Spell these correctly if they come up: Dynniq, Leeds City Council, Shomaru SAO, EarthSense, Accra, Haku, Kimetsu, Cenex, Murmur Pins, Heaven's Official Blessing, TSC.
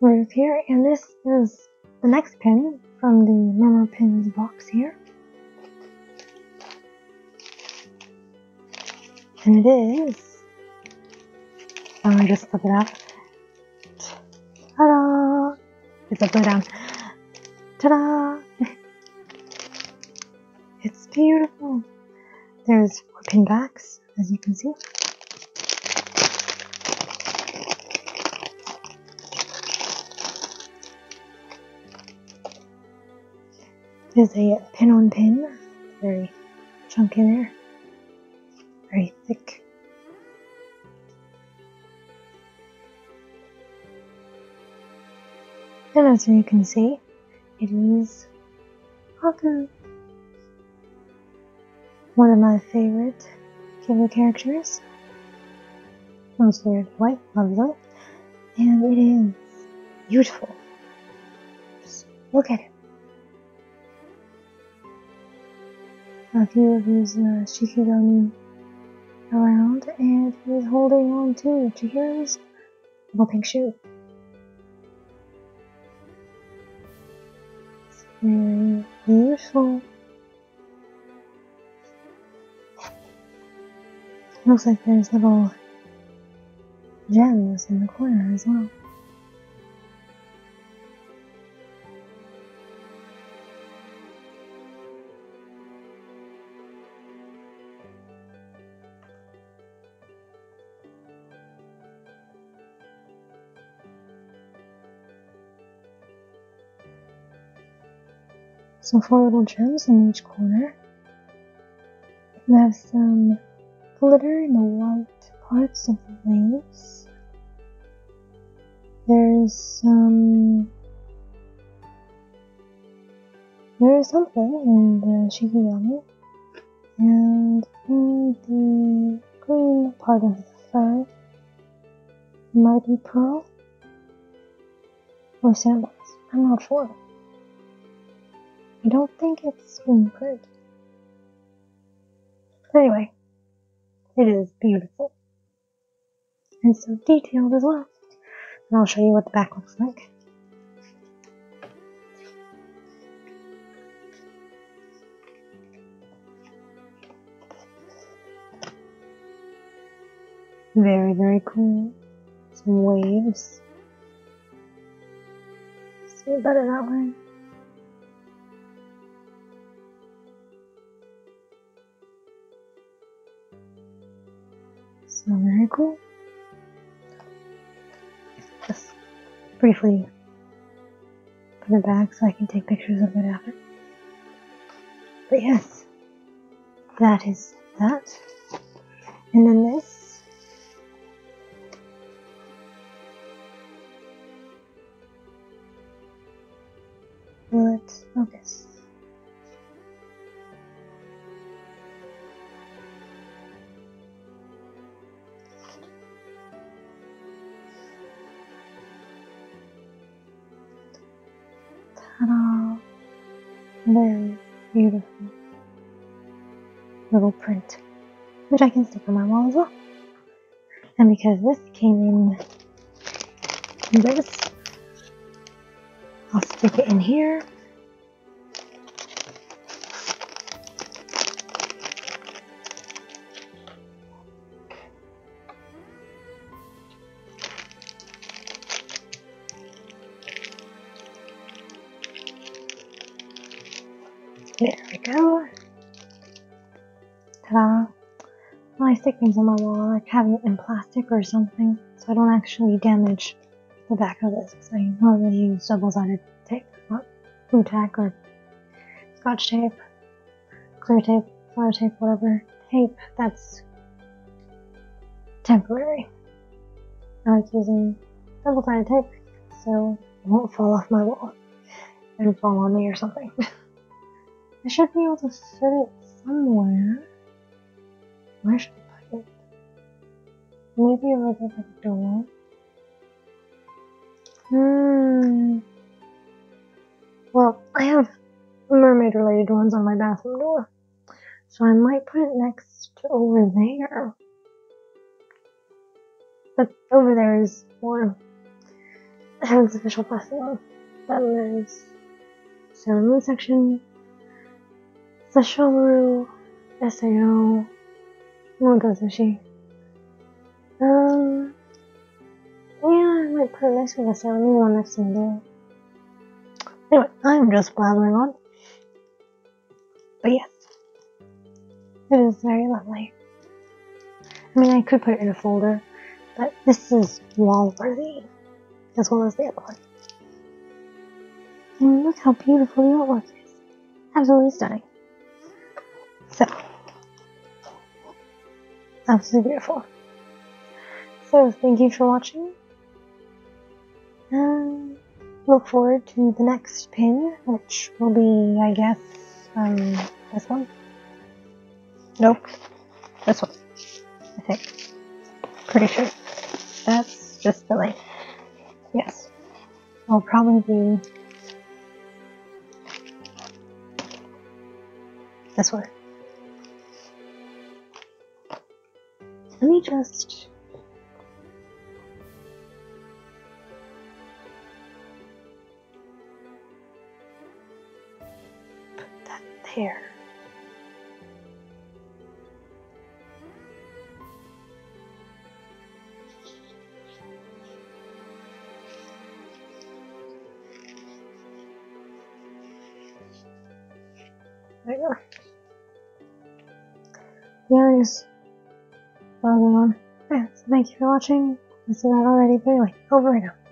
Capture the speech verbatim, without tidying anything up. move here, and this is the next pin from the Murmur Pins box here. And it is, I'm gonna just flip it up. Ta-da! It's upside down. Ta-da! It's beautiful. There's four pin backs, as you can see. There's a pin on pin, very chunky there, very thick. And as you can see, it is Haku, one of my favorite Kimetsu characters, mostly red, white, lovely, and it is beautiful. Just look at it. A few of his uh, Shikigami around, and he's holding on to Chihiro's little pink shoe. It's very beautiful. Looks like there's little gems in the corner as well. So four little gems in each corner. We have some glitter in the white parts of the leaves. There's some... There is something in the Shikigami. And in the green part of the fur might be pearl or sandals. I'm not sure. I don't think it's been good. Anyway, it is beautiful. And so detailed as well. And I'll show you what the back looks like. Very, very cool. Some waves. See it better that way. So very cool. Just briefly put it back so I can take pictures of it after. But yes, that is that. And then this will it focus. Ta-da! Very beautiful little print, which I can stick on my wall as well. And because this came in this, I'll stick it in here. There we go. Ta-da! Well, I stick things on my wall. I like having it in plastic or something, so I don't actually damage the back of this. So I normally use double-sided tape, not blue tack or scotch tape, clear tape, flower tape, whatever tape that's temporary. I like using double-sided tape, so it won't fall off my wall and fall on me or something. I should be able to fit it somewhere. Where should I put it? Maybe over there by the door. Hmm. Well, I have mermaid related ones on my bathroom door. So I might put it next to over there. But over there is more Heaven's Official Blessing. That is Sailor Moon section. The Shomaru S A O. No, it doesn't she? Um, yeah, I might put it next to the Sailor Moon one next Sunday. Anyway, I'm just blabbering on. But yes, it is very lovely. I mean, I could put it in a folder, but this is wall worthy, as well as the other one. And look how beautiful the artwork is. Absolutely stunning. So, absolutely beautiful. So, thank you for watching. Um, look forward to the next pin, which will be, I guess, um, this one. Nope. This one. I think. Pretty sure. That's just the length. Yes. I'll probably be this one. Let me just put that there. There you go. Yeah, just logging on. Yeah, so thank you for watching. I said that already, but anyway, over and out.